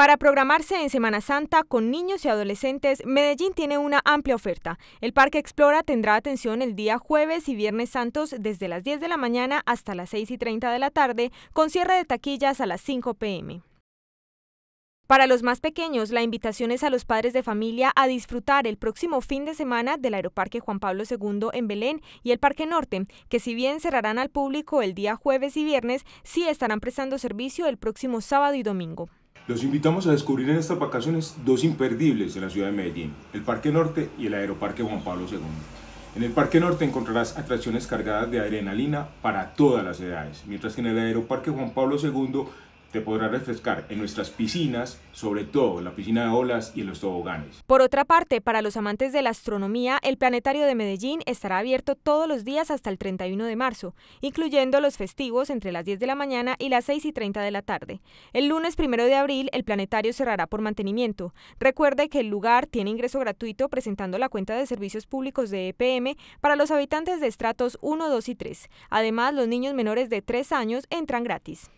Para programarse en Semana Santa con niños y adolescentes, Medellín tiene una amplia oferta. El Parque Explora tendrá atención el día jueves y viernes santos desde las 10 de la mañana hasta las 6:30 de la tarde, con cierre de taquillas a las 5 p.m. Para los más pequeños, la invitación es a los padres de familia a disfrutar el próximo fin de semana del Aeroparque Juan Pablo II en Belén y el Parque Norte, que si bien cerrarán al público el día jueves y viernes, sí estarán prestando servicio el próximo sábado y domingo. Los invitamos a descubrir en estas vacaciones dos imperdibles en la ciudad de Medellín, el Parque Norte y el Aeroparque Juan Pablo II. En el Parque Norte encontrarás atracciones cargadas de adrenalina para todas las edades, mientras que en el Aeroparque Juan Pablo II te podrás refrescar en nuestras piscinas, sobre todo en la piscina de olas y en los toboganes. Por otra parte, para los amantes de la astronomía, el Planetario de Medellín estará abierto todos los días hasta el 31 de marzo, incluyendo los festivos entre las 10 de la mañana y las 6:30 de la tarde. El lunes 1 de abril, el Planetario cerrará por mantenimiento. Recuerde que el lugar tiene ingreso gratuito presentando la cuenta de servicios públicos de EPM para los habitantes de estratos 1, 2 y 3. Además, los niños menores de 3 años entran gratis.